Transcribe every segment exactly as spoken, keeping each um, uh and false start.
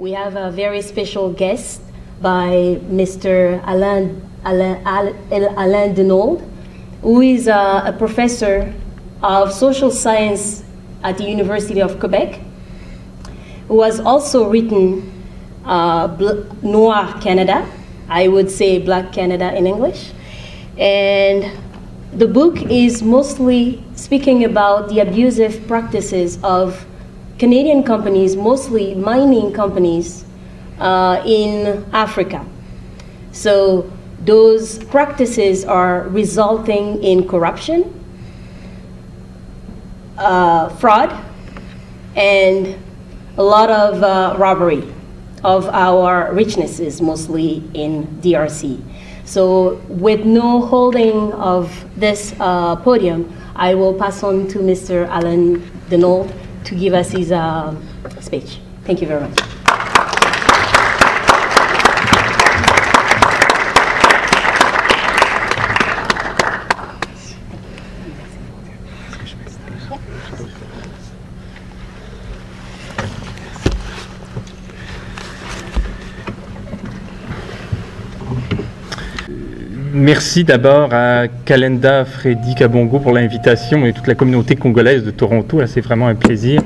We have a very special guest by Mister Alain, Alain, Alain Deneault, who is a, a professor of social science at the University of Quebec, who has also written uh, Noir Canada, I would say Black Canada in English. And the book is mostly speaking about the abusive practices of Canadian companies, mostly mining companies, uh, in Africa. So those practices are resulting in corruption, Uh, fraud, and a lot of uh, robbery of our richnesses, mostly in D R C. So with no holding of this uh, podium, I will pass on to Mister Alain Deneault to give us his uh, speech. Thank you very much. Merci d'abord à Kalenda Freddy Kabongo pour l'invitation et toute la communauté congolaise de Toronto. C'est vraiment un plaisir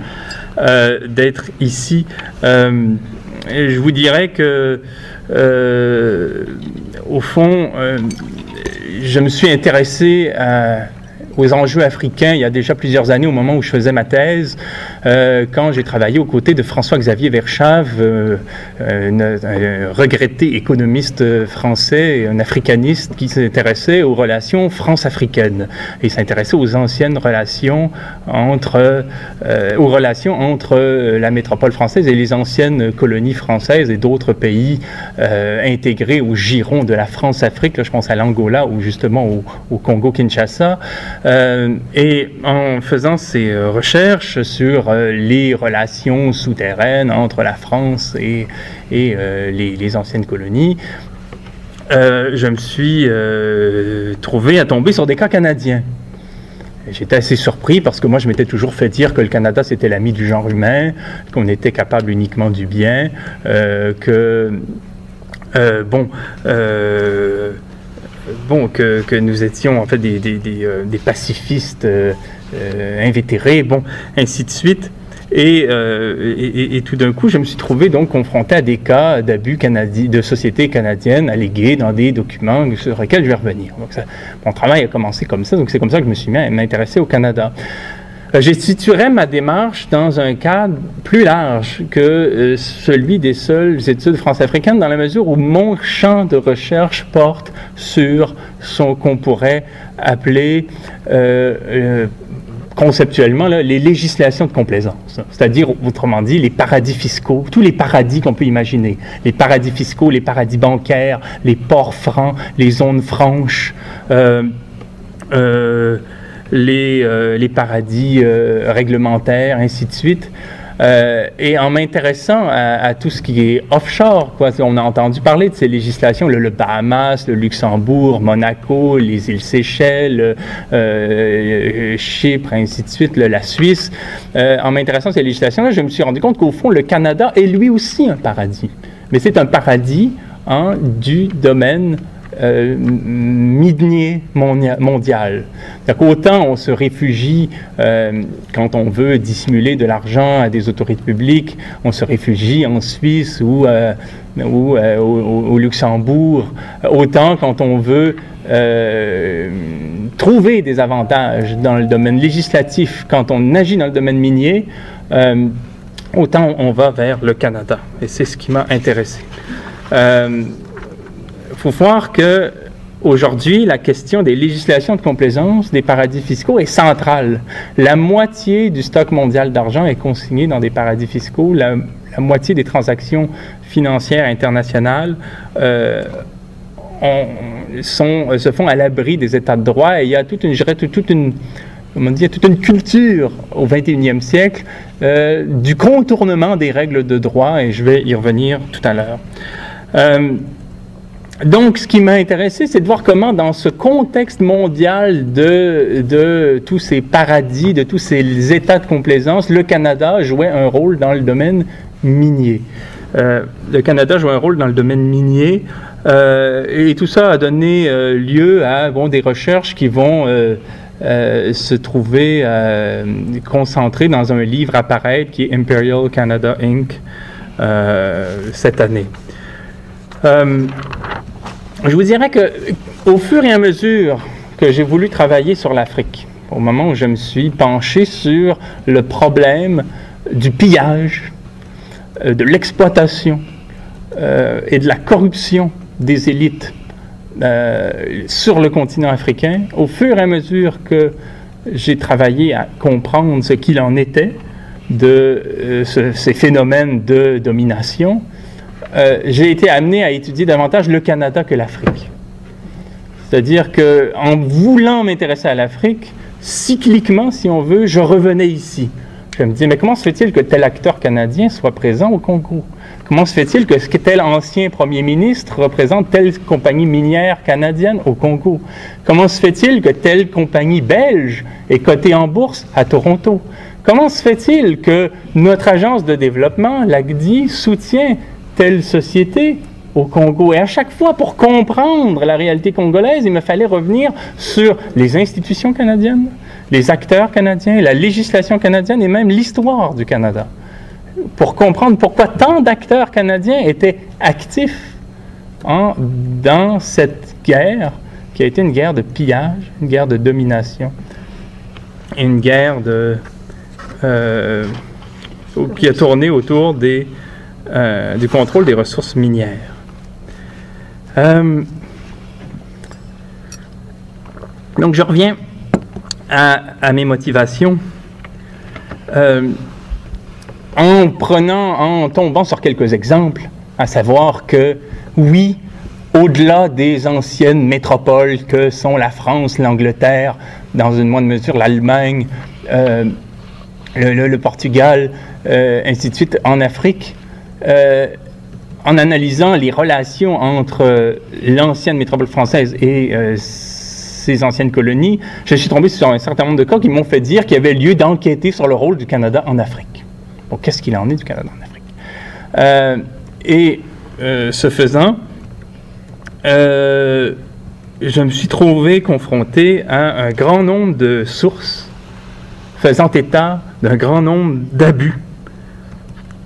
euh, d'être ici. Euh, je vous dirais que, euh, au fond, euh, je me suis intéressé à, aux enjeux africains il y a déjà plusieurs années, au moment où je faisais ma thèse, euh, quand j'ai travaillé aux côtés de François-Xavier Verschave, euh, un regretté économiste français, un africaniste qui s'intéressait aux relations france-africaines et s'intéressait aux anciennes relations entre, euh, aux relations entre la métropole française et les anciennes colonies françaises et d'autres pays euh, intégrés au giron de la France-Afrique. Je pense à l'Angola ou justement au, au Congo-Kinshasa. Euh, et en faisant ces euh, recherches sur euh, les relations souterraines entre la France et, et euh, les, les anciennes colonies, euh, je me suis euh, trouvé à tomber sur des cas canadiens. J'étais assez surpris parce que moi, je m'étais toujours fait dire que le Canada, c'était l'ami du genre humain, qu'on était capable uniquement du bien, euh, que, euh, bon... Euh, Bon, que, que nous étions en fait des, des, des, euh, des pacifistes euh, euh, invétérés, bon, ainsi de suite. Et, euh, et, et tout d'un coup, je me suis trouvé donc confronté à des cas d'abus de sociétés canadiennes allégués dans des documents sur lesquels je vais revenir. Donc ça, mon travail a commencé comme ça, donc c'est comme ça que je me suis mis à m'intéresser au Canada. J'ai situé ma démarche dans un cadre plus large que euh, celui des seules études france-africaines, dans la mesure où mon champ de recherche porte sur ce qu'on pourrait appeler euh, euh, conceptuellement là, les législations de complaisance, c'est-à-dire, autrement dit, les paradis fiscaux, tous les paradis qu'on peut imaginer, les paradis fiscaux, les paradis bancaires, les ports francs, les zones franches, euh, euh, Les, euh, les paradis euh, réglementaires, ainsi de suite. Euh, et en m'intéressant à, à tout ce qui est offshore, quoi, on a entendu parler de ces législations, le, le Bahamas, le Luxembourg, Monaco, les îles Seychelles, euh, Chypre, ainsi de suite, le, la Suisse. Euh, en m'intéressant à ces législations-là, je me suis rendu compte qu'au fond, le Canada est lui aussi un paradis. Mais c'est un paradis hein, du domaine Euh, minier mondial. Donc, autant on se réfugie euh, quand on veut dissimuler de l'argent à des autorités publiques, on se réfugie en Suisse ou, euh, ou euh, au, au Luxembourg, autant quand on veut euh, trouver des avantages dans le domaine législatif, quand on agit dans le domaine minier, euh, autant on va vers le Canada. Et c'est ce qui m'a intéressé. Euh, Il faut voir qu'aujourd'hui, la question des législations de complaisance, des paradis fiscaux est centrale. La moitié du stock mondial d'argent est consigné dans des paradis fiscaux. La, la moitié des transactions financières internationales euh, ont, sont, se font à l'abri des états de droit. Et il y a toute une, je dirais, toute, toute une, comment dire, toute une culture au vingt et unième siècle euh, du contournement des règles de droit. Et je vais y revenir tout à l'heure. Euh, Donc, ce qui m'a intéressé, c'est de voir comment, dans ce contexte mondial de, de tous ces paradis, de tous ces états de complaisance, le Canada jouait un rôle dans le domaine minier. Euh, le Canada joue un rôle dans le domaine minier euh, et tout ça a donné euh, lieu à bon, des recherches qui vont euh, euh, se trouver euh, concentrées dans un livre à paraître qui est Imperial Canada incorporé. Euh, cette année. Euh, je vous dirais que, au fur et à mesure que j'ai voulu travailler sur l'Afrique, au moment où je me suis penché sur le problème du pillage, euh, de l'exploitation euh, et de la corruption des élites euh, sur le continent africain, au fur et à mesure que j'ai travaillé à comprendre ce qu'il en était, de euh, ce, ces phénomènes de domination, euh, j'ai été amené à étudier davantage le Canada que l'Afrique. C'est-à-dire qu'en voulant m'intéresser à l'Afrique, cycliquement, si on veut, je revenais ici. Je me disais, mais comment se fait-il que tel acteur canadien soit présent au Congo? Comment se fait-il que tel ancien premier ministre représente telle compagnie minière canadienne au Congo? Comment se fait-il que telle compagnie belge est cotée en bourse à Toronto? Comment se fait-il que notre agence de développement, l'A G D I, soutient telle société au Congo? Et à chaque fois, pour comprendre la réalité congolaise, il me fallait revenir sur les institutions canadiennes, les acteurs canadiens, la législation canadienne et même l'histoire du Canada, pour comprendre pourquoi tant d'acteurs canadiens étaient actifs en, dans cette guerre qui a été une guerre de pillage, une guerre de domination, une guerre de... Euh, qui a tourné autour des, euh, du contrôle des ressources minières. Euh, donc, je reviens à, à mes motivations. Euh, en prenant, en tombant sur quelques exemples, à savoir que, oui, au-delà des anciennes métropoles que sont la France, l'Angleterre, dans une moindre mesure l'Allemagne, euh, Le, le, le Portugal, euh, ainsi de suite, en Afrique, euh, en analysant les relations entre euh, l'ancienne métropole française et euh, ses anciennes colonies, je suis tombé sur un certain nombre de cas qui m'ont fait dire qu'il y avait lieu d'enquêter sur le rôle du Canada en Afrique. Bon, qu'est-ce qu'il en est du Canada en Afrique? Euh, et, euh, ce faisant, euh, je me suis trouvé confronté à un grand nombre de sources faisant état d'un grand nombre d'abus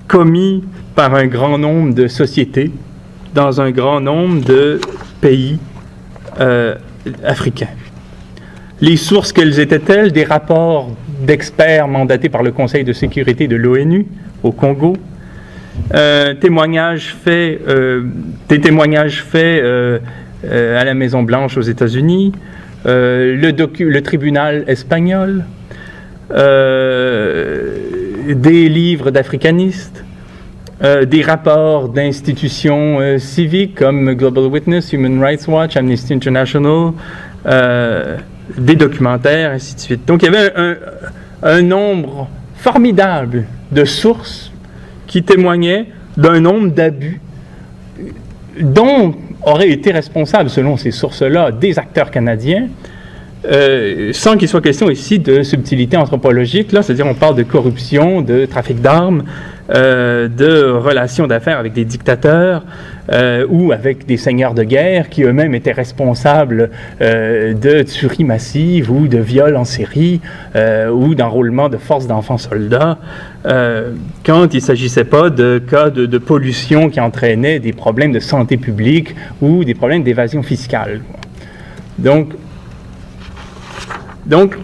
commis par un grand nombre de sociétés dans un grand nombre de pays euh, africains. Les sources, quelles étaient-elles? Des rapports d'experts mandatés par le Conseil de sécurité de l'ONU au Congo, euh, témoignages faits, euh, des témoignages faits euh, euh, à la Maison-Blanche aux États-Unis, euh, le, docu- le tribunal espagnol, Euh, des livres d'africanistes, euh, des rapports d'institutions euh, civiques comme Global Witness, Human Rights Watch, Amnesty International, euh, des documentaires, ainsi de suite. Donc il y avait un, un nombre formidable de sources qui témoignaient d'un nombre d'abus dont auraient été responsables, selon ces sources-là, des acteurs canadiens, Euh, sans qu'il soit question ici de subtilité anthropologique, là, c'est-à-dire on parle de corruption, de trafic d'armes, euh, de relations d'affaires avec des dictateurs euh, ou avec des seigneurs de guerre qui eux-mêmes étaient responsables euh, de tueries massives ou de viols en série euh, ou d'enrôlement de forces d'enfants soldats euh, quand il ne s'agissait pas de cas de, de pollution qui entraînait des problèmes de santé publique ou des problèmes d'évasion fiscale. Donc, Donc, euh,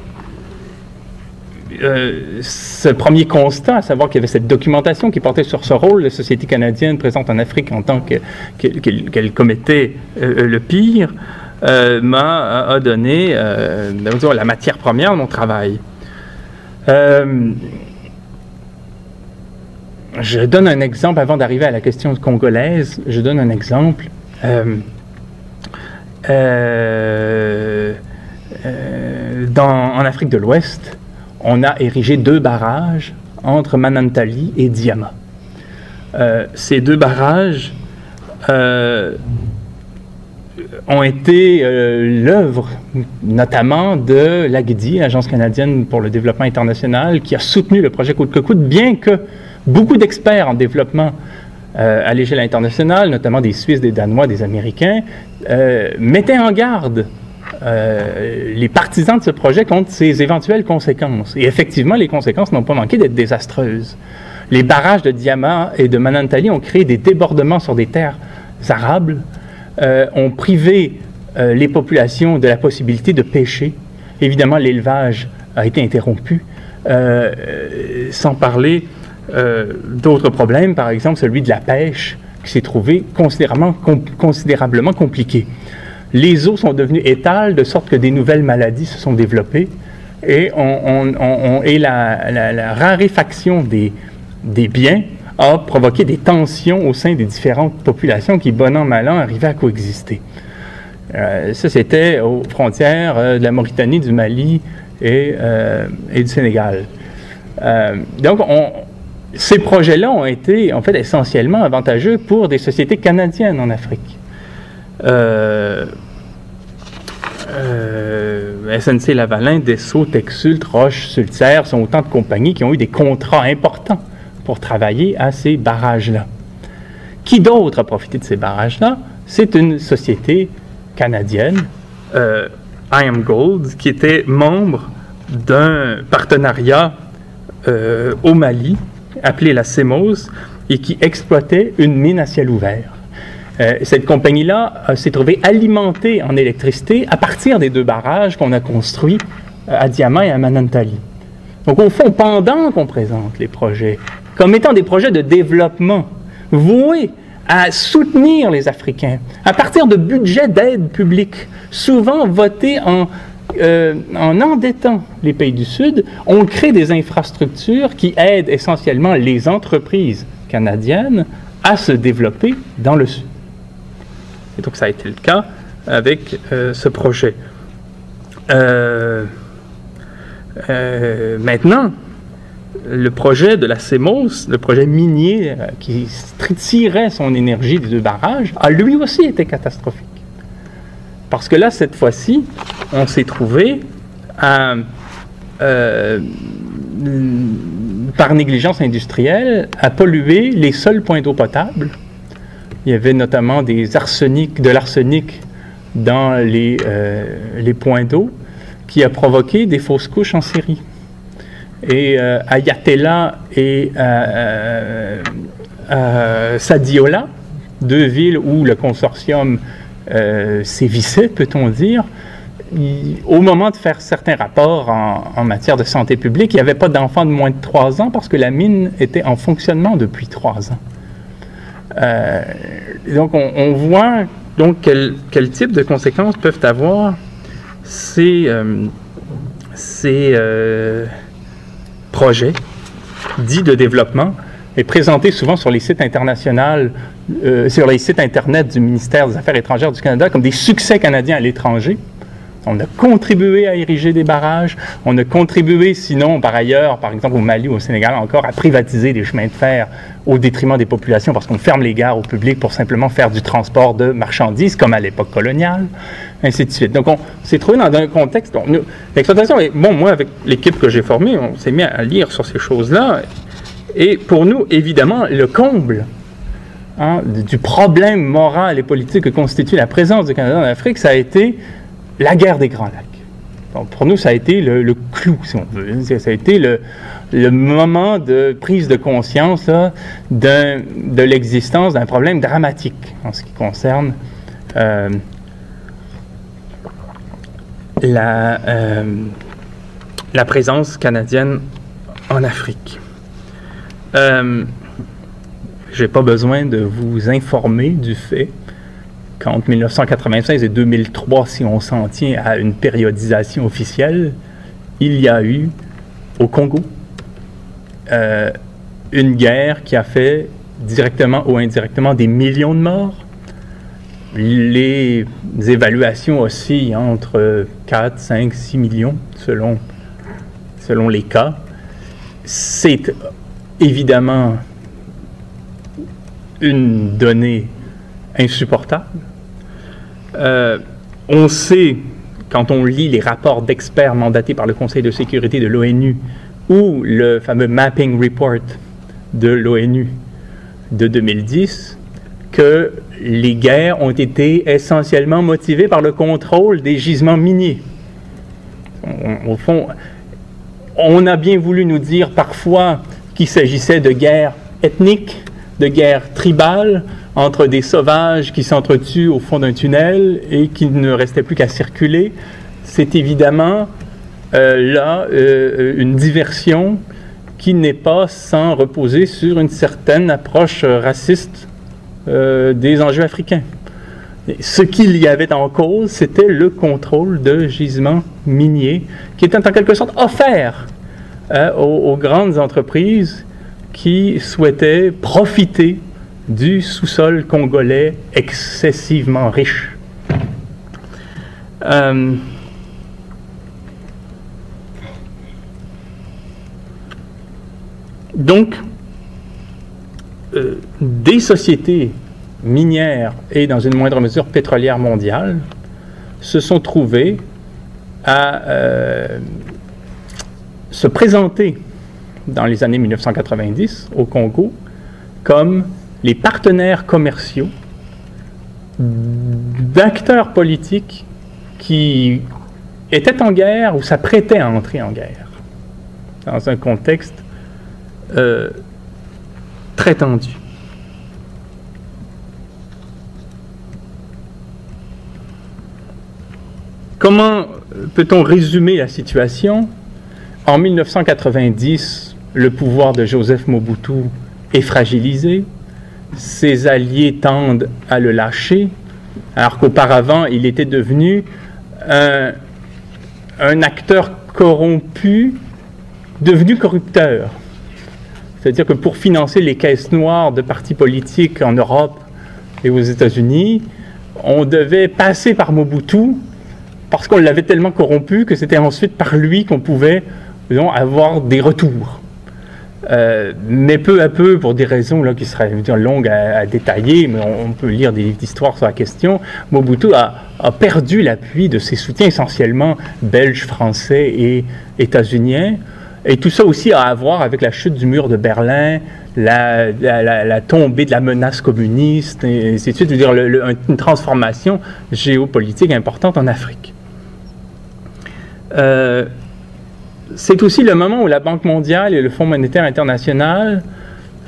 ce premier constat, à savoir qu'il y avait cette documentation qui portait sur ce rôle, la société canadienne présente en Afrique en tant que, qu'elle, qu'elle, qu'elle commettait euh, le pire, euh, m'a a donné euh, la matière première de mon travail. Euh, je donne un exemple, avant d'arriver à la question congolaise, je donne un exemple. Euh, euh, Euh, dans, en Afrique de l'Ouest, on a érigé deux barrages entre Manantali et Diama. Euh, ces deux barrages euh, ont été euh, l'œuvre notamment de l'A G D I, l'Agence canadienne pour le développement international, qui a soutenu le projet coûte que coûte, bien que beaucoup d'experts en développement euh, à l'échelle internationale, notamment des Suisses, des Danois, des Américains, euh, mettaient en garde euh, les partisans de ce projet contre ses éventuelles conséquences. Et effectivement, les conséquences n'ont pas manqué d'être désastreuses. Les barrages de Diama et de Manantali ont créé des débordements sur des terres arables, euh, ont privé euh, les populations de la possibilité de pêcher. Évidemment, l'élevage a été interrompu, euh, sans parler euh, d'autres problèmes, par exemple celui de la pêche, qui s'est trouvé considérablement, com- considérablement compliqué. Les eaux sont devenues étales, de sorte que des nouvelles maladies se sont développées, et, on, on, on, on, et la, la, la raréfaction des... des biens a provoqué des tensions au sein des différentes populations qui, bon an, mal an, arrivaient à coexister. Euh, ça, c'était aux frontières euh, de la Mauritanie, du Mali et, euh, et du Sénégal. Euh, donc, on, ces projets-là ont été, en fait, essentiellement avantageux pour des sociétés canadiennes en Afrique. Euh, euh, S N C-Lavalin, Dessau, Texult, Roche, Sulter sont autant de compagnies qui ont eu des contrats importants pour travailler à ces barrages-là. Qui d'autre a profité de ces barrages-là? C'est une société canadienne, euh, IAMGOLD, qui était membre d'un partenariat euh, au Mali, appelé la SEMOS, et qui exploitait une mine à ciel ouvert. Euh, cette compagnie-là euh, s'est trouvée alimentée en électricité à partir des deux barrages qu'on a construits euh, à Diama et à Manantali. Donc, au fond, pendant qu'on présente les projets, comme étant des projets de développement voués à soutenir les Africains, à partir de budgets d'aide publique, souvent votés en, euh, en endettant les pays du Sud, on crée des infrastructures qui aident essentiellement les entreprises canadiennes à se développer dans le Sud. Et donc, ça a été le cas avec euh, ce projet. Euh... Euh, maintenant, le projet de la SEMOS, le projet minier euh, qui tirait son énergie des deux barrages, a lui aussi été catastrophique. Parce que là, cette fois-ci, on s'est trouvé, à, euh, par négligence industrielle, à polluer les seuls points d'eau potable. Il y avait notamment des arsenic, de l'arsenic dans les, euh, les points d'eau, qui a provoqué des fausses couches en Syrie. Et euh, à Yatela et euh, euh, Sadiola, deux villes où le consortium euh, sévissait, peut-on dire, il, au moment de faire certains rapports en, en matière de santé publique, il n'y avait pas d'enfants de moins de trois ans parce que la mine était en fonctionnement depuis trois ans. Euh, donc, on, on voit donc, quel, quel type de conséquences peuvent avoir ces, euh, ces euh, projets dits de développement est présenté souvent sur les sites internationaux, euh, sur les sites Internet du ministère des Affaires étrangères du Canada comme des succès canadiens à l'étranger. On a contribué à ériger des barrages, on a contribué sinon par ailleurs, par exemple au Mali ou au Sénégal encore, à privatiser des chemins de fer au détriment des populations parce qu'on ferme les gares au public pour simplement faire du transport de marchandises comme à l'époque coloniale, ainsi de suite. Donc on s'est trouvé dans un contexte... L'exploitation, bon, moi avec l'équipe que j'ai formée, on s'est mis à lire sur ces choses-là et pour nous, évidemment, le comble... hein, du problème moral et politique que constitue la présence du Canada en Afrique, ça a été... la guerre des Grands Lacs. Donc, pour nous, ça a été le, le clou, si on veut. Ça a été le, le moment de prise de conscience là, d'un, de l'existence d'un problème dramatique en ce qui concerne euh, la, euh, la présence canadienne en Afrique. Euh, je n'ai pas besoin de vous informer du fait qu'entre mille neuf cent quatre-vingt-seize et deux mille trois, si on s'en tient à une périodisation officielle, il y a eu, au Congo, euh, une guerre qui a fait, directement ou indirectement, des millions de morts. Les évaluations oscillent entre quatre, cinq, six millions, selon, selon les cas. C'est évidemment une donnée insupportable. Euh, on sait, quand on lit les rapports d'experts mandatés par le Conseil de sécurité de l'ONU ou le fameux mapping report de l'ONU de deux mille dix que les guerres ont été essentiellement motivées par le contrôle des gisements miniers. On, au fond, on a bien voulu nous dire parfois qu'il s'agissait de guerres ethniques, de guerres tribales, entre des sauvages qui s'entretuent au fond d'un tunnel et qui ne restaient plus qu'à circuler. C'est évidemment euh, là euh, une diversion qui n'est pas sans reposer sur une certaine approche raciste euh, des enjeux africains. Et ce qu'il y avait en cause, c'était le contrôle de gisements miniers qui était en quelque sorte offert euh, aux, aux grandes entreprises qui souhaitaient profiter du sous-sol congolais excessivement riche. Euh, donc, euh, des sociétés minières et dans une moindre mesure pétrolières mondiales se sont trouvées à euh, se présenter dans les années mille neuf cent quatre-vingt-dix au Congo comme les partenaires commerciaux d'acteurs politiques qui étaient en guerre ou s'apprêtaient à entrer en guerre dans un contexte euh, très tendu. Comment peut-on résumer la situation? En mille neuf cent quatre-vingt-dix, le pouvoir de Joseph Mobutu est fragilisé. Ses alliés tendent à le lâcher, alors qu'auparavant, il était devenu un, un acteur corrompu, devenu corrupteur. C'est-à-dire que pour financer les caisses noires de partis politiques en Europe et aux États-Unis, on devait passer par Mobutu, parce qu'on l'avait tellement corrompu que c'était ensuite par lui qu'on pouvait, disons, avoir des retours. Euh, mais peu à peu, pour des raisons là, qui seraient dire, longues à, à détailler, mais on, on peut lire des livres d'histoire sur la question, Mobutu a, a perdu l'appui de ses soutiens essentiellement belges, français et états-uniens. Et tout ça aussi a à voir avec la chute du mur de Berlin, la, la, la, la tombée de la menace communiste, et ainsi de suite. Je veux dire, le, le, une transformation géopolitique importante en Afrique. Euh, C'est aussi le moment où la Banque mondiale et le Fonds monétaire international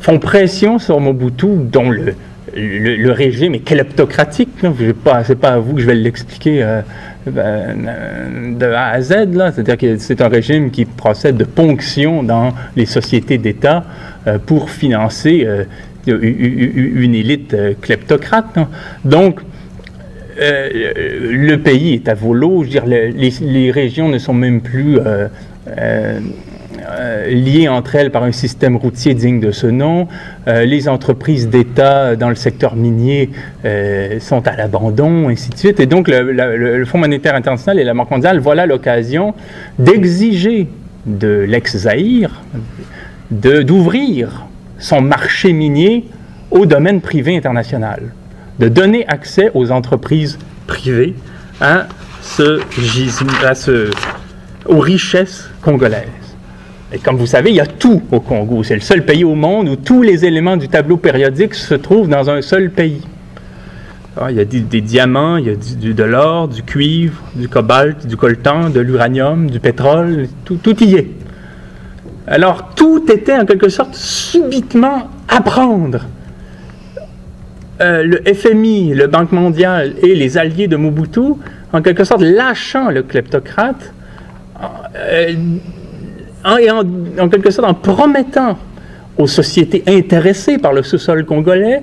font pression sur Mobutu, dont le, le, le régime est kleptocratique. Ce n'est pas à vous que je vais l'expliquer euh, ben, de A à Z. C'est-à-dire que c'est un régime qui procède de ponctions dans les sociétés d'État euh, pour financer euh, une élite euh, kleptocrate. Non? Donc, euh, le pays est à vau l'eau. Je veux dire, les, les régions ne sont même plus... Euh, Euh, euh, liées entre elles par un système routier digne de ce nom. Euh, les entreprises d'État dans le secteur minier euh, sont à l'abandon, ainsi de suite. Et donc, le, le, le Fonds monétaire international et la Banque mondiale, voilà l'occasion d'exiger de l'ex-Zaïre d'ouvrir son marché minier au domaine privé international, de donner accès aux entreprises privées à ce gisement, à ce... aux richesses congolaises. Et comme vous savez, il y a tout au Congo. C'est le seul pays au monde où tous les éléments du tableau périodique se trouvent dans un seul pays. Alors, il y a des, des diamants, il y a du, du, de l'or, du cuivre, du cobalt, du coltan, de l'uranium, du pétrole, tout, tout y est. Alors, tout était en quelque sorte subitement à prendre. Euh, le F M I, le Banque mondiale et les alliés de Mobutu, en quelque sorte lâchant le kleptocrate, En, en, en quelque sorte en promettant aux sociétés intéressées par le sous-sol congolais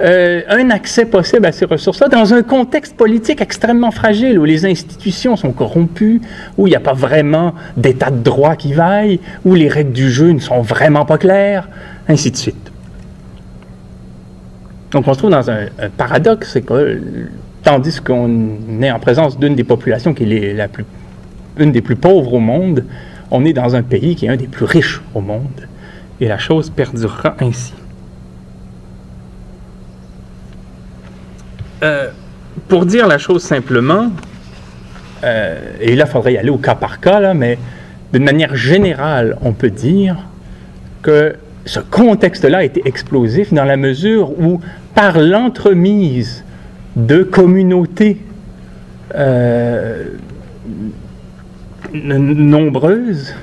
euh, un accès possible à ces ressources-là dans un contexte politique extrêmement fragile où les institutions sont corrompues, où il n'y a pas vraiment d'état de droit qui vaille, où les règles du jeu ne sont vraiment pas claires, ainsi de suite. Donc on se trouve dans un, un paradoxe, c'est que tandis qu'on est en présence d'une des populations qui est la plus une des plus pauvres au monde, on est dans un pays qui est un des plus riches au monde. Et la chose perdurera ainsi. Euh, pour dire la chose simplement, euh, et là, il faudrait y aller au cas par cas, là, mais d'une manière générale, on peut dire que ce contexte-là a été explosif dans la mesure où, par l'entremise de communautés euh, nombreuses,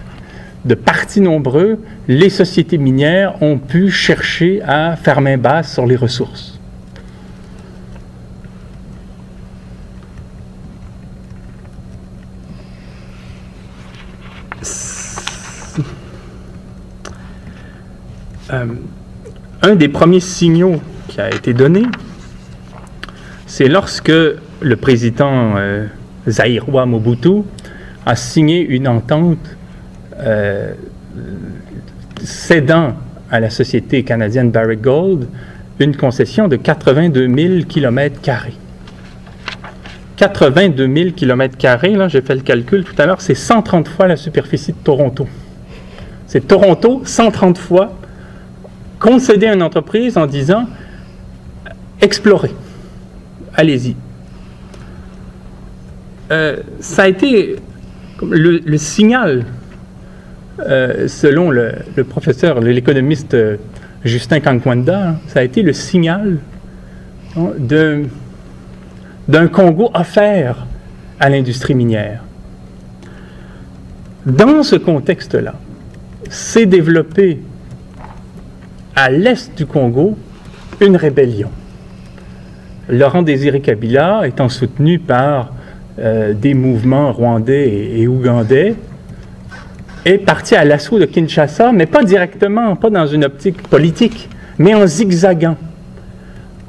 de partis nombreux, les sociétés minières ont pu chercher à faire main basse sur les ressources. Euh, un des premiers signaux qui a été donné, c'est lorsque le président euh, Zaïrois Mobutu a signé une entente euh, cédant à la société canadienne Barrick Gold une concession de quatre-vingt-deux mille kilomètres carrés. quatre-vingt-deux mille kilomètres carrés, là, j'ai fait le calcul tout à l'heure, c'est cent trente fois la superficie de Toronto. C'est Toronto, cent trente fois, concéder à une entreprise en disant « Explorez, allez-y euh, ». Ça a été le, le signal, euh, selon le, le professeur, l'économiste Justin Kankwanda, hein, ça a été le signal hein, de, d'un Congo offert à l'industrie minière. Dans ce contexte-là, s'est développé à l'est du Congo, une rébellion. Laurent-Désiré Kabila étant soutenu par euh, des mouvements rwandais et, et ougandais, est parti à l'assaut de Kinshasa, mais pas directement, pas dans une optique politique, mais en zigzagant,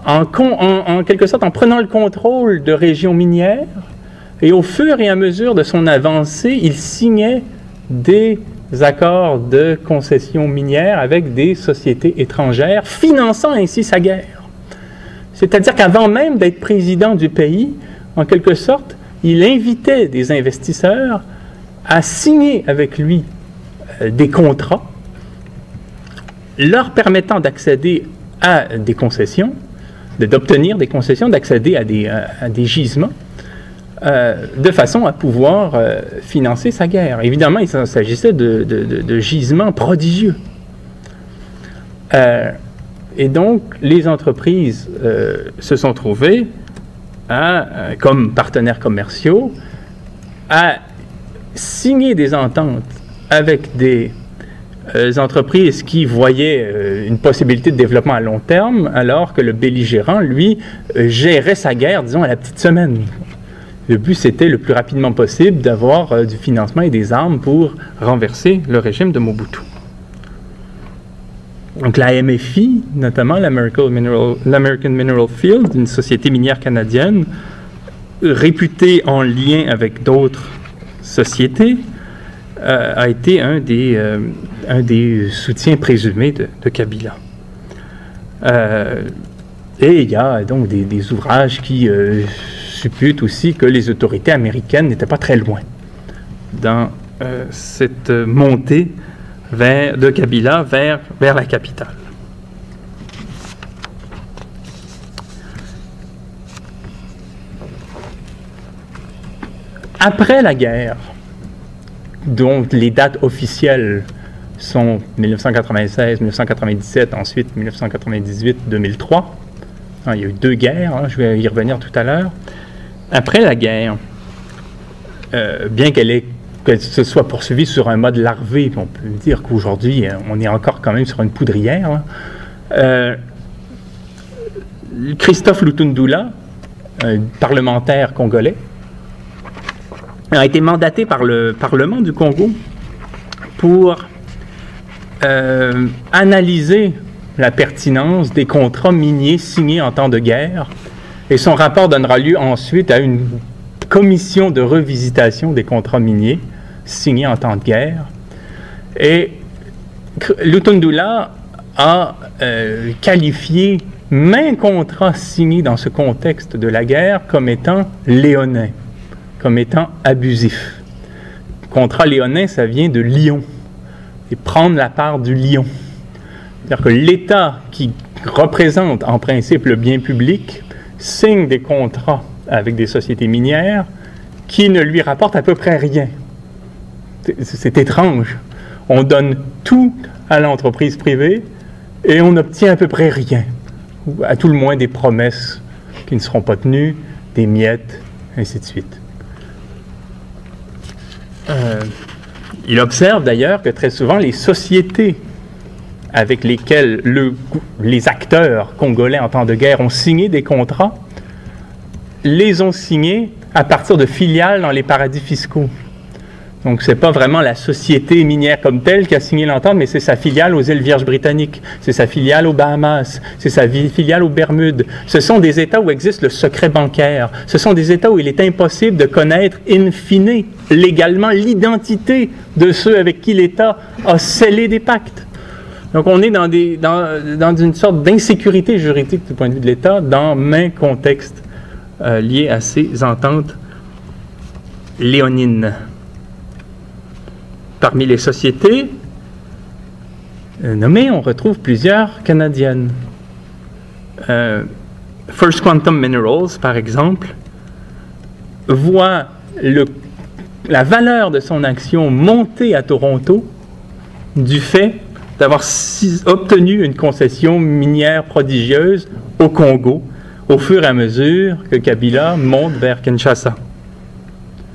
en, con, en, en quelque sorte en prenant le contrôle de régions minières, et au fur et à mesure de son avancée, il signait des accords de concessions minières avec des sociétés étrangères, finançant ainsi sa guerre. C'est-à-dire qu'avant même d'être président du pays, en quelque sorte, il invitait des investisseurs à signer avec lui euh, des contrats, leur permettant d'accéder à des concessions, d'obtenir des concessions, d'accéder à des, à, à des gisements, Euh, de façon à pouvoir euh, financer sa guerre. Évidemment, il s'agissait de, de, de, de gisements prodigieux. Euh, et donc, les entreprises euh, se sont trouvées, à, euh, comme partenaires commerciaux, à signer des ententes avec des euh, entreprises qui voyaient euh, une possibilité de développement à long terme, alors que le belligérant, lui, euh, gérait sa guerre, disons, à la petite semaine. Le but, c'était le plus rapidement possible d'avoir euh, du financement et des armes pour renverser le régime de Mobutu. Donc la M F I, notamment l'American Mineral, l'American Mineral Field, une société minière canadienne, réputée en lien avec d'autres sociétés, euh, a été un des, euh, un des soutiens présumés de, de Kabila. Euh, et il y a donc des, des ouvrages qui... Euh, suppute aussi que les autorités américaines n'étaient pas très loin dans euh, cette montée vers, de Kabila vers, vers la capitale. Après la guerre, dont les dates officielles sont mille neuf cent quatre-vingt-seize, mille neuf cent quatre-vingt-dix-sept, ensuite mille neuf cent quatre-vingt-dix-huit, deux mille trois, hein, il y a eu deux guerres, hein, je vais y revenir tout à l'heure. Après la guerre, euh, bien qu'elle que se soit poursuivie sur un mode larvé, on peut dire qu'aujourd'hui, on est encore quand même sur une poudrière, hein, euh, Christophe Lutundula, un parlementaire congolais, a été mandaté par le Parlement du Congo pour euh, analyser la pertinence des contrats miniers signés en temps de guerre. Et son rapport donnera lieu ensuite à une commission de revisitation des contrats miniers signés en temps de guerre. Et Lutundula a euh, qualifié maints contrats signés dans ce contexte de la guerre comme étant léonins, comme étant abusifs. Le contrat léonin, ça vient de lion, et prendre la part du lion. C'est-à-dire que l'État qui représente en principe le bien public signe des contrats avec des sociétés minières qui ne lui rapportent à peu près rien. C'est étrange. On donne tout à l'entreprise privée et on n'obtient à peu près rien, ou à tout le moins des promesses qui ne seront pas tenues, des miettes, ainsi de suite. Euh, il observe d'ailleurs que très souvent les sociétés avec lesquelles le, les acteurs congolais en temps de guerre ont signé des contrats, les ont signés à partir de filiales dans les paradis fiscaux. Donc, ce n'est pas vraiment la société minière comme telle qui a signé l'entente, mais c'est sa filiale aux îles Vierges britanniques, c'est sa filiale aux Bahamas, c'est sa filiale aux Bermudes. Ce sont des États où existe le secret bancaire. Ce sont des États où il est impossible de connaître in fine, légalement, l'identité de ceux avec qui l'État a scellé des pactes. Donc, on est dans, des, dans, dans une sorte d'insécurité juridique du point de vue de l'État, dans même contexte euh, lié à ces ententes léonines. Parmi les sociétés nommées, on retrouve plusieurs canadiennes. Euh, First Quantum Minerals, par exemple, voit le, la valeur de son action monter à Toronto du fait d'avoir si, obtenu une concession minière prodigieuse au Congo au fur et à mesure que Kabila monte vers Kinshasa.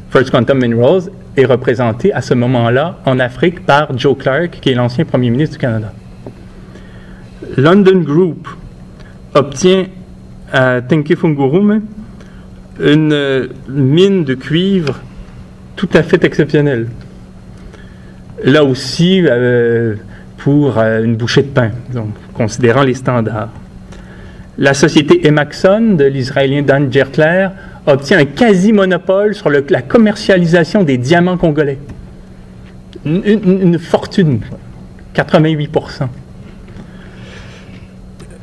First Quantum Minerals est représenté à ce moment-là en Afrique par Joe Clark, qui est l'ancien premier ministre du Canada. London Group obtient à Tenkefungurume une mine de cuivre tout à fait exceptionnelle. Là aussi, euh, pour euh, une bouchée de pain, donc, considérant les standards. La société Emakson de l'Israélien Dan Gertler obtient un quasi-monopole sur le, la commercialisation des diamants congolais. Une, une, une fortune, quatre-vingt-huit pour cent.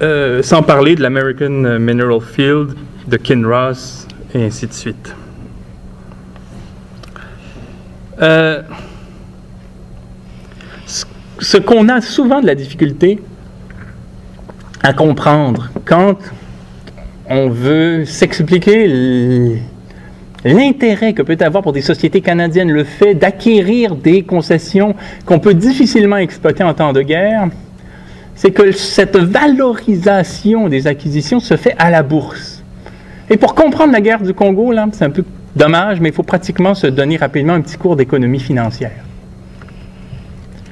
Euh, sans parler de l'American Mineral Field, de Kinross, et ainsi de suite. Euh, ce ce qu'on a souvent de la difficulté à comprendre quand on veut s'expliquer l'intérêt que peut avoir pour des sociétés canadiennes le fait d'acquérir des concessions qu'on peut difficilement exploiter en temps de guerre, c'est que cette valorisation des acquisitions se fait à la bourse. Et pour comprendre la guerre du Congo, là, c'est un peu dommage, mais il faut pratiquement se donner rapidement un petit cours d'économie financière.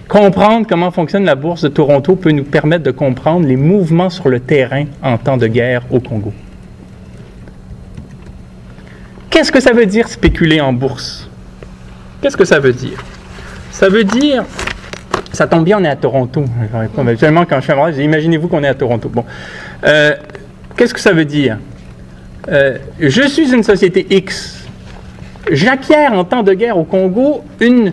Comprendre comment fonctionne la bourse de Toronto peut nous permettre de comprendre les mouvements sur le terrain en temps de guerre au Congo. Qu'est-ce que ça veut dire spéculer en bourse? Qu'est-ce que ça veut dire? Ça veut dire... Ça tombe bien, on est à Toronto. Habituellement, quand je fais un mariage, imaginez-vous qu'on est à Toronto. Bon. Euh, qu'est-ce que ça veut dire? Euh, je suis une société X. J'acquiers en temps de guerre au Congo une...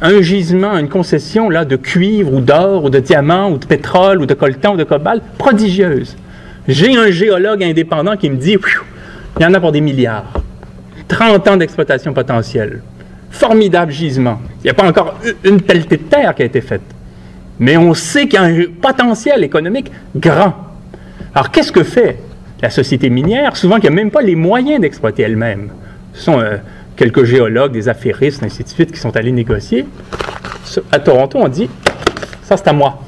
un gisement, une concession là, de cuivre ou d'or ou de diamant ou de pétrole ou de coltan ou de cobalt prodigieuse. J'ai un géologue indépendant qui me dit « il y en a pour des milliards. trente ans d'exploitation potentielle. Formidable gisement. Il n'y a pas encore une pelletée de terre qui a été faite. Mais on sait qu'il y a un potentiel économique grand. » Alors, qu'est-ce que fait la société minière? Souvent, qui n'a même pas les moyens d'exploiter elle-même. Ce sont... Euh, quelques géologues, des affairistes, ainsi de suite, qui sont allés négocier. À Toronto, on dit « ça, c'est à moi.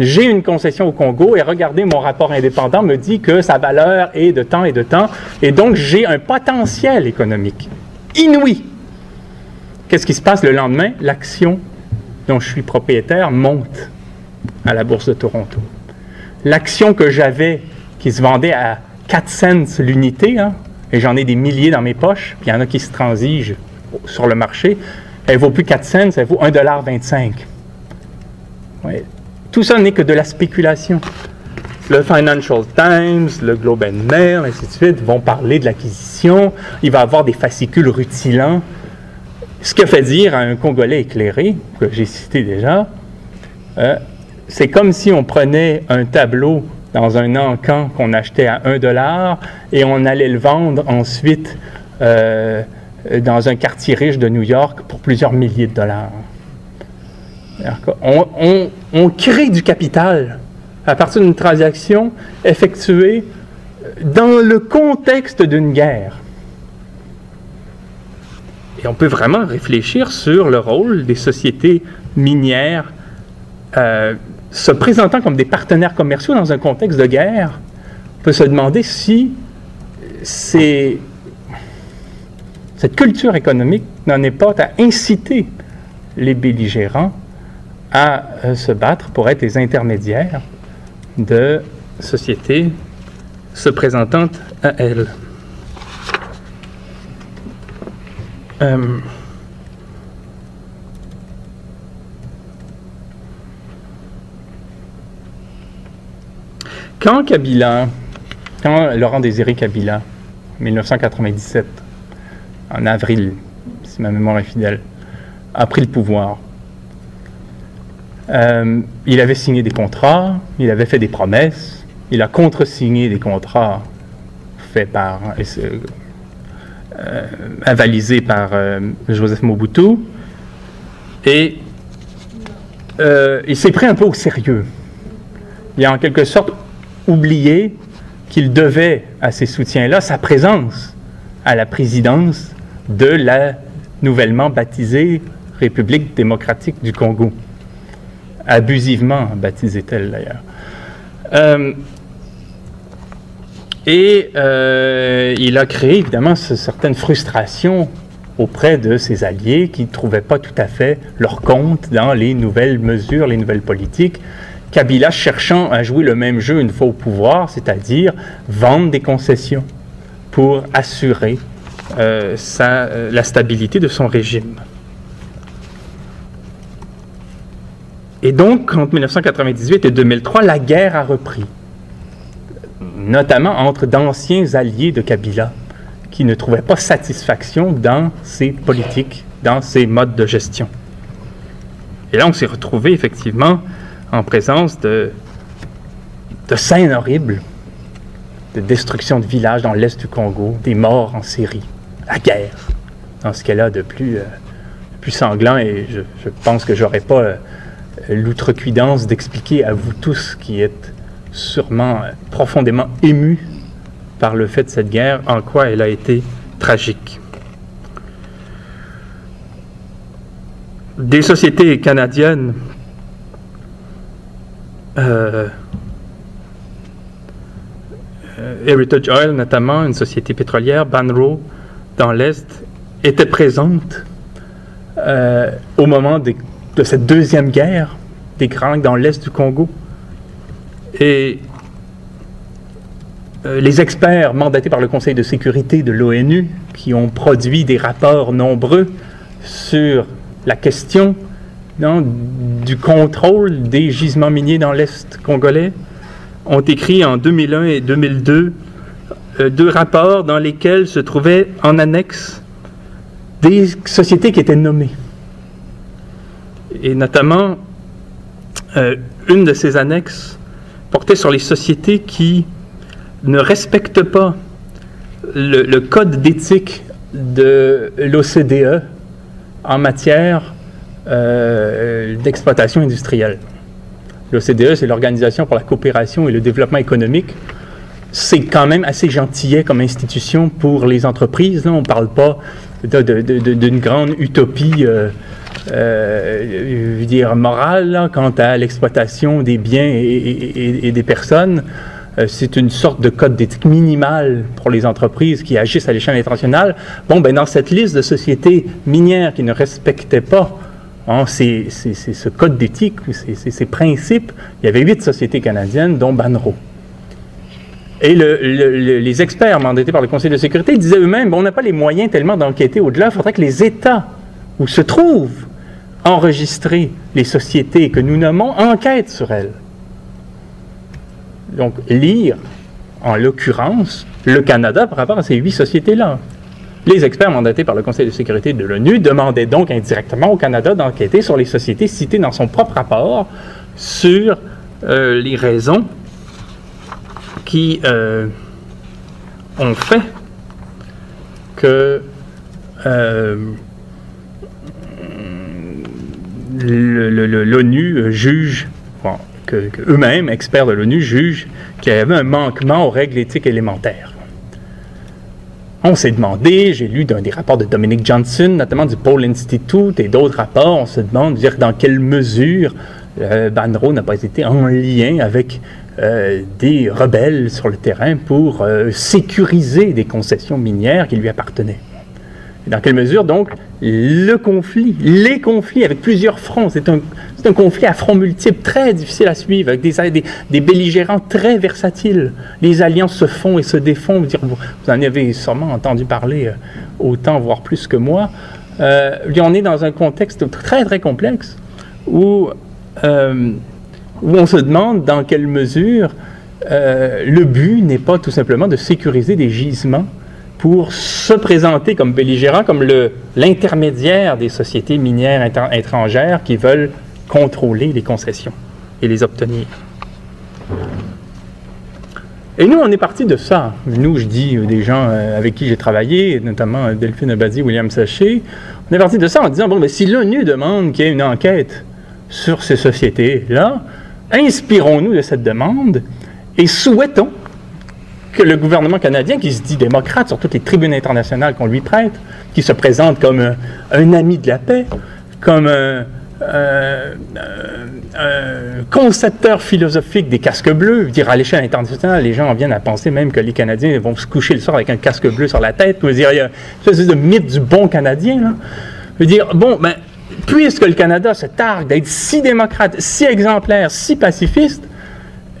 J'ai une concession au Congo et regardez, mon rapport indépendant me dit que sa valeur est de temps et de temps et donc j'ai un potentiel économique inouï. » Qu'est-ce qui se passe le lendemain? L'action dont je suis propriétaire monte à la Bourse de Toronto. L'action que j'avais, qui se vendait à quatre cents l'unité, hein, et j'en ai des milliers dans mes poches, puis il y en a qui se transigent sur le marché, elle vaut plus quatre cents, elle vaut un dollar vingt-cinq. Ouais. Tout ça n'est que de la spéculation. Le Financial Times, le Globe and Mail, ainsi de suite, vont parler de l'acquisition, il va y avoir des fascicules rutilants. Ce que fait dire à un Congolais éclairé, que j'ai cité déjà, euh, c'est comme si on prenait un tableau dans un encan qu'on achetait à un dollar et on allait le vendre ensuite euh, dans un quartier riche de New York pour plusieurs milliers de dollars. On, on, on crée du capital à partir d'une transaction effectuée dans le contexte d'une guerre. Et on peut vraiment réfléchir sur le rôle des sociétés minières euh, se présentant comme des partenaires commerciaux dans un contexte de guerre, on peut se demander si ces, cette culture économique n'en est pas à inciter les belligérants à euh, se battre pour être les intermédiaires de sociétés se présentant à elles. Euh, Quand Kabila, quand Laurent-Désiré Kabila, mille neuf cent quatre-vingt-dix-sept, en avril, si ma mémoire est fidèle, a pris le pouvoir, euh, il avait signé des contrats, il avait fait des promesses, il a contresigné des contrats faits par, euh, avalisés par euh, Joseph Mobutu, et euh, il s'est pris un peu au sérieux. Il a en quelque sorte oublié qu'il devait à ces soutiens-là sa présence à la présidence de la nouvellement baptisée République démocratique du Congo. Abusivement baptisée-t-elle, d'ailleurs. Euh, et euh, il a créé, évidemment, ce, certaines frustrations auprès de ses alliés qui ne trouvaient pas tout à fait leur compte dans les nouvelles mesures, les nouvelles politiques. Kabila cherchant à jouer le même jeu une fois au pouvoir, c'est-à-dire vendre des concessions pour assurer euh, sa, euh, la stabilité de son régime. Et donc, entre mille neuf cent quatre-vingt-dix-huit et deux mille trois, la guerre a repris, notamment entre d'anciens alliés de Kabila qui ne trouvaient pas satisfaction dans ses politiques, dans ses modes de gestion. Et là, on s'est retrouvé effectivement en présence de, de scènes horribles, de destruction de villages dans l'est du Congo, des morts en Syrie, la guerre, dans ce qu'elle a de plus, euh, plus sanglant. Et je, je pense que je n'aurai pas euh, l'outrecuidance d'expliquer à vous tous qui êtes sûrement euh, profondément émus par le fait de cette guerre, en quoi elle a été tragique. Des sociétés canadiennes Euh, Heritage Oil, notamment, une société pétrolière, Banro, dans l'Est, était présente euh, au moment des, de cette deuxième guerre des gangs dans l'Est du Congo. Et euh, les experts mandatés par le Conseil de sécurité de l'ONU, qui ont produit des rapports nombreux sur la question Non, du contrôle des gisements miniers dans l'Est congolais, ont écrit en deux mille un et deux mille deux euh, deux rapports dans lesquels se trouvaient en annexe des sociétés qui étaient nommées. Et notamment, euh, une de ces annexes portait sur les sociétés qui ne respectent pas le, le code d'éthique de l'O C D E en matière Euh, d'exploitation industrielle. L'O C D E, c'est l'Organisation pour la coopération et le développement économique. C'est quand même assez gentillet comme institution pour les entreprises. Là, on ne parle pas d'une grande utopie euh, euh, je veux dire, morale là, quant à l'exploitation des biens et, et, et des personnes. Euh, c'est une sorte de code d'éthique minimal pour les entreprises qui agissent à l'échelle internationale. Bon, ben, dans cette liste de sociétés minières qui ne respectaient pas Hein, c'est, c'est, c'est ce code d'éthique, c'est, c'est, ces principes, il y avait huit sociétés canadiennes, dont Banro. Et le, le, les experts mandatés par le Conseil de sécurité disaient eux-mêmes, bon, on n'a pas les moyens tellement d'enquêter au-delà, il faudrait que les États où se trouvent enregistrées les sociétés que nous nommons enquêtent sur elles. Donc, lire, en l'occurrence, le Canada par rapport à ces huit sociétés-là. Les experts mandatés par le Conseil de sécurité de l'ONU demandaient donc indirectement au Canada d'enquêter sur les sociétés citées dans son propre rapport sur euh, les raisons qui euh, ont fait que euh, l'ONU juge, bon, que, que eux-mêmes, experts de l'ONU, jugent qu'il y avait un manquement aux règles éthiques élémentaires. On s'est demandé, j'ai lu d'un des rapports de Dominic Johnson, notamment du Pole Institute et d'autres rapports, on se demande dire dans quelle mesure euh, Banro n'a pas été en lien avec euh, des rebelles sur le terrain pour euh, sécuriser des concessions minières qui lui appartenaient. Et dans quelle mesure, donc, le conflit, les conflits avec plusieurs fronts, c'est un, c'est un conflit à fronts multiples très difficile à suivre, avec des, des, des belligérants très versatiles. Les alliances se font et se défont. Vous, vous en avez sûrement entendu parler autant, voire plus que moi. Euh, on est dans un contexte très, très complexe où, euh, où on se demande dans quelle mesure euh, le but n'est pas tout simplement de sécuriser des gisements pour se présenter comme belligérant, comme l'intermédiaire des sociétés minières étrangères qui veulent contrôler les concessions et les obtenir. Et nous, on est parti de ça. Nous, je dis des gens avec qui j'ai travaillé, notamment Delphine Abadi, William Saché, on est parti de ça en disant, bon, mais si l'ONU demande qu'il y ait une enquête sur ces sociétés-là, inspirons-nous de cette demande et souhaitons que le gouvernement canadien, qui se dit démocrate sur toutes les tribunes internationales qu'on lui prête, qui se présente comme un, un ami de la paix, comme un, un, un concepteur philosophique des casques bleus, dire à l'échelle internationale, les gens en viennent à penser même que les Canadiens vont se coucher le soir avec un casque bleu sur la tête, ou dire, il y a une espèce de mythe du bon Canadien, là. Je veux dire, bon, ben, puisque le Canada se targue d'être si démocrate, si exemplaire, si pacifiste,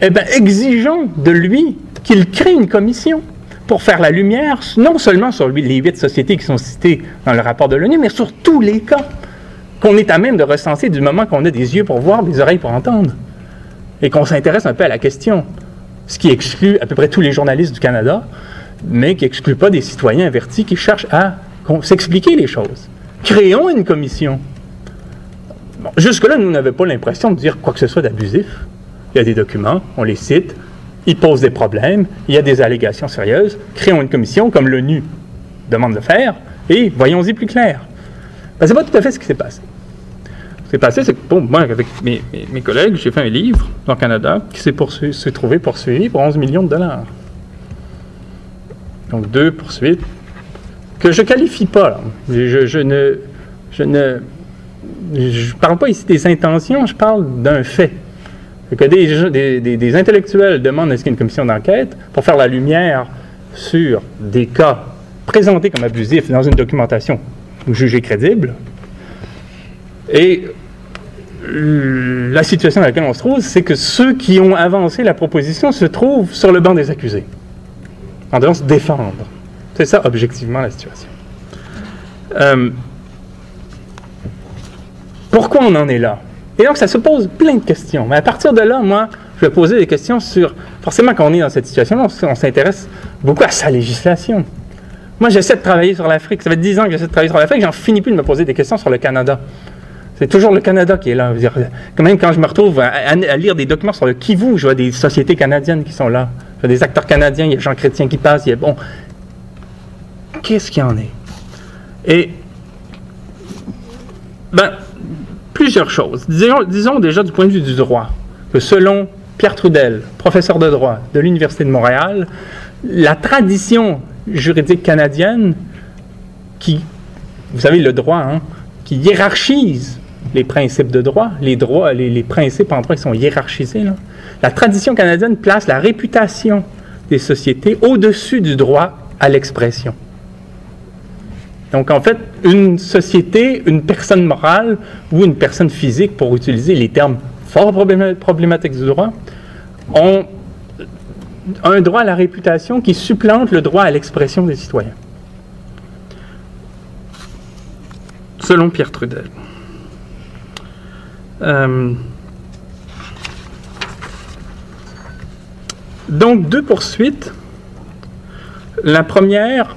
eh bien, exigeons de lui qu'il crée une commission pour faire la lumière, non seulement sur les huit sociétés qui sont citées dans le rapport de l'ONU, mais sur tous les cas qu'on est à même de recenser du moment qu'on a des yeux pour voir, des oreilles pour entendre, et qu'on s'intéresse un peu à la question, ce qui exclut à peu près tous les journalistes du Canada, mais qui n'exclut pas des citoyens avertis qui cherchent à s'expliquer les choses. Créons une commission. Bon, jusque-là, nous n'avions pas l'impression de dire quoi que ce soit d'abusif. Il y a des documents, on les cite, ils posent des problèmes, il y a des allégations sérieuses, créons une commission comme l'ONU demande de faire, et voyons-y plus clair. Ben, c'est pas tout à fait ce qui s'est passé. Ce qui s'est passé, c'est que bon, moi, avec mes, mes, mes collègues, j'ai fait un livre dans le Canada qui s'est poursu trouvé poursuivi pour onze millions de dollars. Donc deux poursuites que je qualifie pas. Là. Je, je ne, je ne je parle pas ici des intentions, je parle d'un fait. Que des, des, des, des intellectuels demandent à ce qu'il y ait une commission d'enquête pour faire la lumière sur des cas présentés comme abusifs dans une documentation jugée crédible. Et la situation dans laquelle on se trouve, c'est que ceux qui ont avancé la proposition se trouvent sur le banc des accusés, en devant se défendre. C'est ça, objectivement, la situation. Euh, pourquoi on en est là? Et donc, ça se pose plein de questions. Mais à partir de là, moi, je vais poser des questions sur... Forcément, quand on est dans cette situation-là, on s'intéresse beaucoup à sa législation. Moi, j'essaie de travailler sur l'Afrique. Ça fait dix ans que j'essaie de travailler sur l'Afrique. J'en finis plus de me poser des questions sur le Canada. C'est toujours le Canada qui est là. Quand même, quand je me retrouve à, à, à lire des documents sur le Kivu, je vois des sociétés canadiennes qui sont là. Je vois des acteurs canadiens. Il y a Jean Chrétien qui passe. Il y a... Bon... Qu'est-ce qu'il y en est? Et... Ben... Plusieurs choses. Disons, disons déjà du point de vue du droit, que selon Pierre Trudel, professeur de droit de l'Université de Montréal, la tradition juridique canadienne qui, vous savez, le droit, hein, qui hiérarchise les principes de droit, les droits, les, les principes en droit qui sont hiérarchisés, là. La tradition canadienne place la réputation des sociétés au-dessus du droit à l'expression. Donc, en fait, une société, une personne morale ou une personne physique, pour utiliser les termes fort problématiques du droit, ont un droit à la réputation qui supplante le droit à l'expression des citoyens, selon Pierre Trudel. Euh, donc, deux poursuites. La première...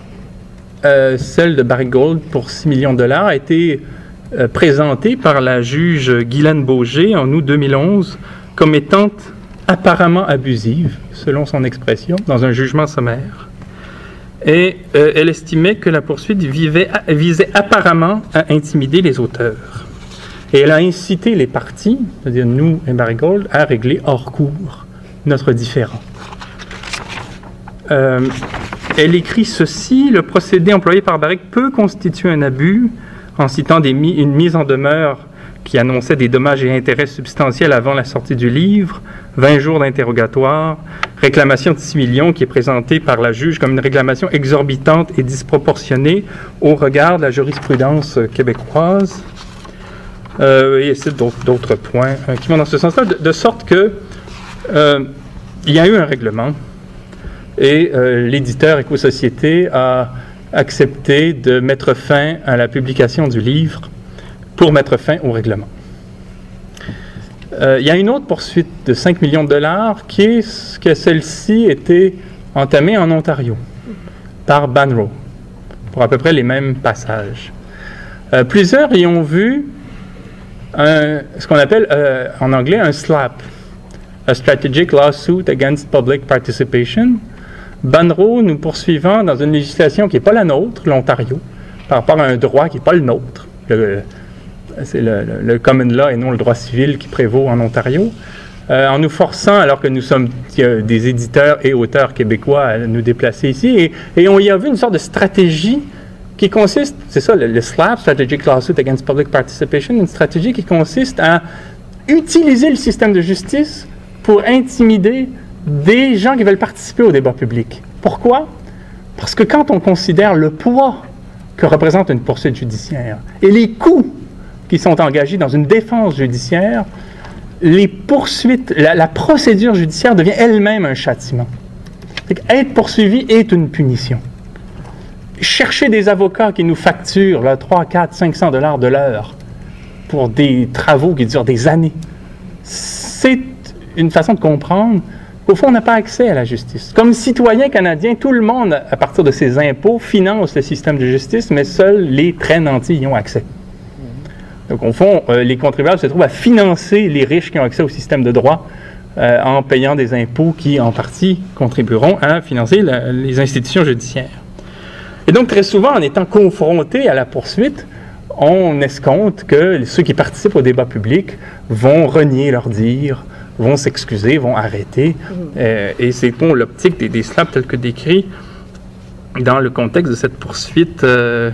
Euh, celle de Barrick Gold pour six millions de dollars a été euh, présentée par la juge Guylaine Beaugé en août deux mille onze comme étant apparemment abusive, selon son expression, dans un jugement sommaire. Et euh, elle estimait que la poursuite vivait, visait apparemment à intimider les auteurs. Et elle a incité les parties, c'est-à-dire nous et Barrick Gold, à régler hors cours notre différend. Euh, Elle écrit ceci: le procédé employé par Barrick peut constituer un abus, en citant des mi- une mise en demeure qui annonçait des dommages et intérêts substantiels avant la sortie du livre, vingt jours d'interrogatoire, réclamation de six millions qui est présentée par la juge comme une réclamation exorbitante et disproportionnée au regard de la jurisprudence québécoise. Euh, et c'est d'autres points euh, qui vont dans ce sens-là, de, de sorte que euh, il y a eu un règlement et euh, l'éditeur Éco-Société a accepté de mettre fin à la publication du livre pour mettre fin au règlement. Euh, il y a une autre poursuite de cinq millions de dollars qui est que celle-ci était entamée en Ontario par Banro pour à peu près les mêmes passages. Euh, plusieurs y ont vu un, ce qu'on appelle euh, en anglais un slap, a strategic lawsuit against public participation. Banro nous poursuivant dans une législation qui n'est pas la nôtre, l'Ontario, par rapport à un droit qui n'est pas le nôtre. Le, c'est le, le, le common law et non le droit civil qui prévaut en Ontario, euh, en nous forçant, alors que nous sommes euh, des éditeurs et auteurs québécois, à nous déplacer ici. Et, et on y a vu une sorte de stratégie qui consiste, c'est ça le, le slap, Strategic Lawsuit Against Public Participation, une stratégie qui consiste à utiliser le système de justice pour intimider des gens qui veulent participer au débat public. Pourquoi? Parce que quand on considère le poids que représente une poursuite judiciaire et les coûts qui sont engagés dans une défense judiciaire, les poursuites, la, la procédure judiciaire devient elle-même un châtiment. Être poursuivi est une punition. Chercher des avocats qui nous facturent là, trois, quatre, cinq cents dollars de l'heure pour des travaux qui durent des années, c'est une façon de comprendre qu'au fond, on n'a pas accès à la justice. Comme citoyen canadien, tout le monde, à partir de ses impôts, finance le système de justice, mais seuls les très nantis y ont accès. Donc, au fond, euh, les contribuables se trouvent à financer les riches qui ont accès au système de droit euh, en payant des impôts qui, en partie, contribueront à financer la, les institutions judiciaires. Et donc, très souvent, en étant confronté à la poursuite, on escompte que ceux qui participent au débat public vont renier leur dire, vont s'excuser, vont arrêter. Euh, et c'est bon, l'optique des, des slaps telle que décrit dans le contexte de cette poursuite euh,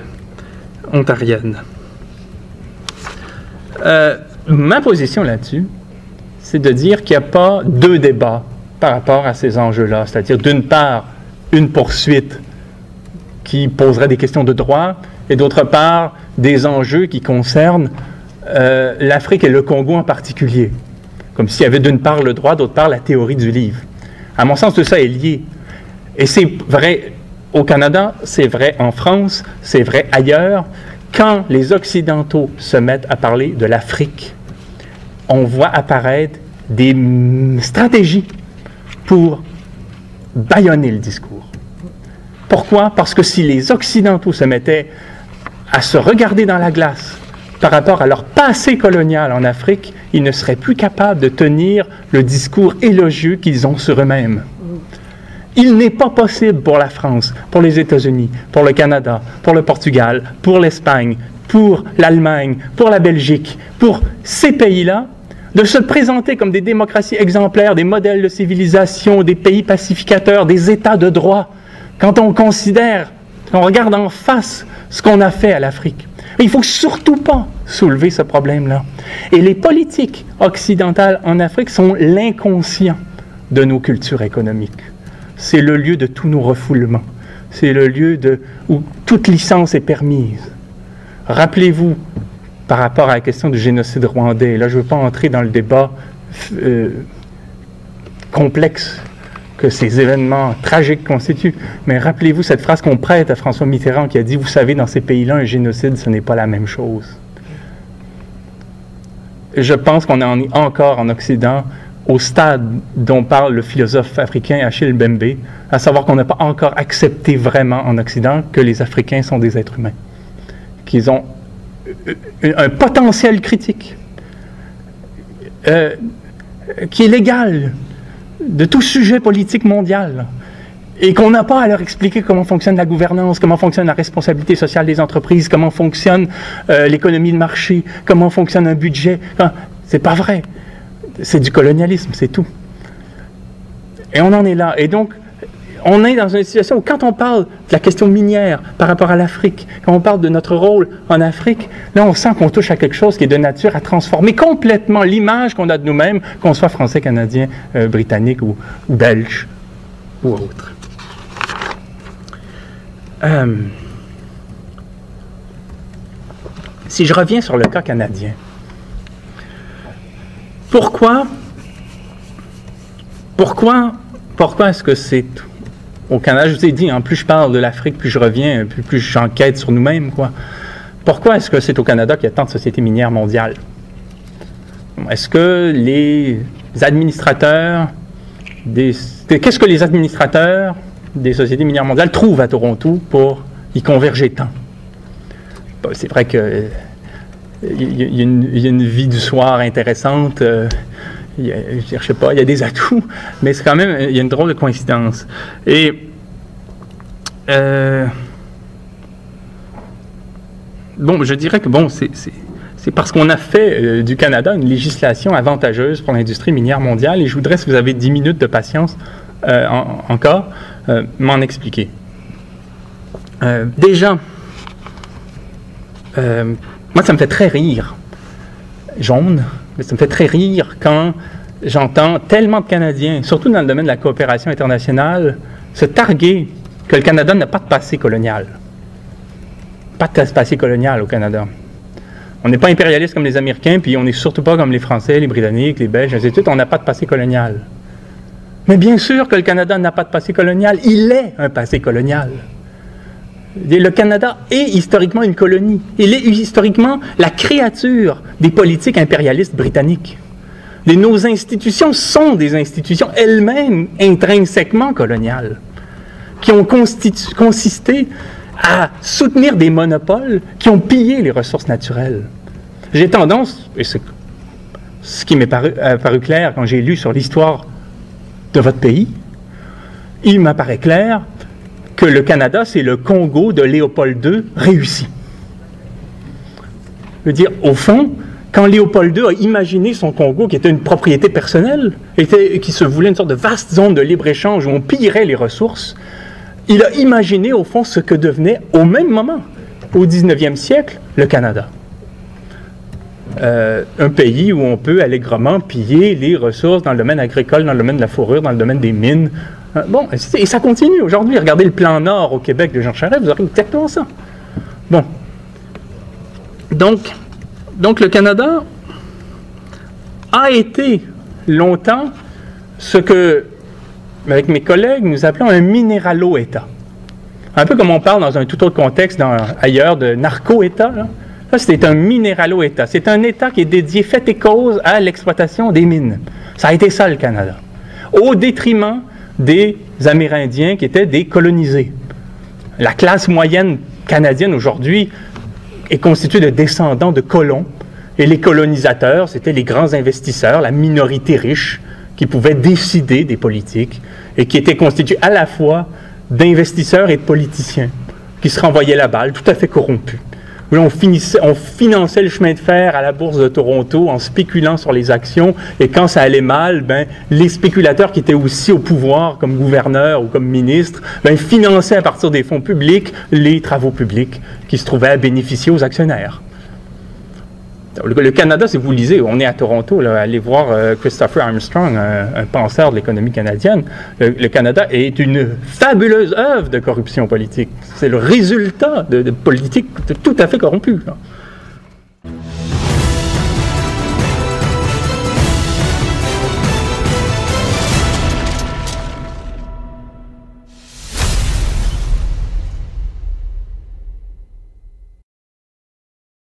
ontarienne. Euh, ma position là-dessus, c'est de dire qu'il n'y a pas deux débats par rapport à ces enjeux-là. C'est-à-dire, d'une part, une poursuite qui poserait des questions de droit, et d'autre part, des enjeux qui concernent euh, l'Afrique et le Congo en particulier. Comme s'il y avait d'une part le droit, d'autre part la théorie du livre. À mon sens, tout ça est lié. Et c'est vrai au Canada, c'est vrai en France, c'est vrai ailleurs. Quand les Occidentaux se mettent à parler de l'Afrique, on voit apparaître des stratégies pour bâillonner le discours. Pourquoi? Parce que si les Occidentaux se mettaient à se regarder dans la glace par rapport à leur passé colonial en Afrique, ils ne seraient plus capables de tenir le discours élogieux qu'ils ont sur eux-mêmes. Il n'est pas possible pour la France, pour les États-Unis, pour le Canada, pour le Portugal, pour l'Espagne, pour l'Allemagne, pour la Belgique, pour ces pays-là, de se présenter comme des démocraties exemplaires, des modèles de civilisation, des pays pacificateurs, des États de droit, quand on considère, quand on regarde en face ce qu'on a fait à l'Afrique. Il ne faut surtout pas soulever ce problème-là. Et les politiques occidentales en Afrique sont l'inconscient de nos cultures économiques. C'est le lieu de tous nos refoulements. C'est le lieu de, où toute licence est permise. Rappelez-vous, par rapport à la question du génocide rwandais, là je ne veux pas entrer dans le débat euh, complexe que ces événements tragiques constituent, mais rappelez-vous cette phrase qu'on prête à François Mitterrand qui a dit « Vous savez, dans ces pays-là, un génocide, ce n'est pas la même chose. » Je pense qu'on en est encore en Occident au stade dont parle le philosophe africain Achille Mbembe, à savoir qu'on n'a pas encore accepté vraiment en Occident que les Africains sont des êtres humains, qu'ils ont un potentiel critique euh, qui est l'égal de tout sujet politique mondial et qu'on n'a pas à leur expliquer comment fonctionne la gouvernance, comment fonctionne la responsabilité sociale des entreprises, comment fonctionne euh, l'économie de marché, comment fonctionne un budget. C'est pas vrai. C'est du colonialisme, c'est tout. Et on en est là. Et donc, on est dans une situation où quand on parle de la question minière par rapport à l'Afrique, quand on parle de notre rôle en Afrique, là on sent qu'on touche à quelque chose qui est de nature à transformer complètement l'image qu'on a de nous-mêmes, qu'on soit français, canadien, euh, britannique ou, ou belge ou autre. Euh, si je reviens sur le cas canadien, pourquoi, pourquoi, pourquoi est-ce que c'est au Canada? Je vous ai dit, en hein, plus je parle de l'Afrique, plus je reviens, plus, plus j'enquête sur nous-mêmes, quoi. Pourquoi est-ce que c'est au Canada qu'il y a tant de sociétés minières mondiales? Est-ce que les administrateurs, des, qu'est-ce que les administrateurs des sociétés minières mondiales trouvent à Toronto pour y converger tant? Bon, c'est vrai que il y, y, y a une vie du soir intéressante, euh, y a, je ne sais pas, il y a des atouts, mais c'est quand même, il y a une drôle de coïncidence. Et euh, bon, je dirais que bon, c'est c'est parce qu'on a fait euh, du Canada une législation avantageuse pour l'industrie minière mondiale, et je voudrais, si vous avez dix minutes de patience euh, en, encore, euh, m'en expliquer. Euh, déjà, euh, moi, ça me fait très rire, jaune, mais ça me fait très rire quand j'entends tellement de Canadiens, surtout dans le domaine de la coopération internationale, se targuer que le Canada n'a pas de passé colonial. Pas de passé colonial au Canada. On n'est pas impérialiste comme les Américains, puis on n'est surtout pas comme les Français, les Britanniques, les Belges, ainsi de suite. On n'a pas de passé colonial. Mais bien sûr que le Canada n'a pas de passé colonial. Il est un passé colonial. Le Canada est historiquement une colonie. Il est historiquement la créature des politiques impérialistes britanniques. Et nos institutions sont des institutions elles-mêmes intrinsèquement coloniales, qui ont consisté à soutenir des monopoles qui ont pillé les ressources naturelles. J'ai tendance, et c'est ce qui m'est paru, euh, paru clair quand j'ai lu sur l'histoire de votre pays, il m'apparaît clair que le Canada, c'est le Congo de Léopold deux réussi. Je veux dire, au fond, quand Léopold deux a imaginé son Congo, qui était une propriété personnelle, était, qui se voulait une sorte de vaste zone de libre-échange où on pillerait les ressources, il a imaginé, au fond, ce que devenait, au même moment, au dix-neuvième siècle, le Canada. Euh, un pays où on peut allègrement piller les ressources dans le domaine agricole, dans le domaine de la fourrure, dans le domaine des mines. Bon, et ça continue aujourd'hui. Regardez le plan Nord au Québec de Jean Charest, vous aurez exactement ça. Bon. Donc, donc le Canada a été longtemps ce que, avec mes collègues, nous appelons un minéralo-État. Un peu comme on parle dans un tout autre contexte dans, ailleurs de narco-État. Là, là c'est un minéralo-État. C'est un État qui est dédié, fait et cause, à l'exploitation des mines. Ça a été ça, le Canada. Au détriment des Amérindiens qui étaient des colonisés. La classe moyenne canadienne aujourd'hui est constituée de descendants de colons, et les colonisateurs, c'était les grands investisseurs, la minorité riche, qui pouvait décider des politiques, et qui était constituée à la fois d'investisseurs et de politiciens, qui se renvoyaient la balle, tout à fait corrompus. On, finissait, on finançait le chemin de fer à la bourse de Toronto en spéculant sur les actions, et quand ça allait mal, ben, les spéculateurs qui étaient aussi au pouvoir comme gouverneurs ou comme ministres, ben, finançaient à partir des fonds publics les travaux publics qui se trouvaient à bénéficier aux actionnaires. Le, le Canada, si vous lisez, on est à Toronto, là, allez voir euh, Christopher Armstrong, un, un penseur de l'économie canadienne. Le, le Canada est une fabuleuse œuvre de corruption politique. C'est le résultat de, de politiques tout à fait corrompues.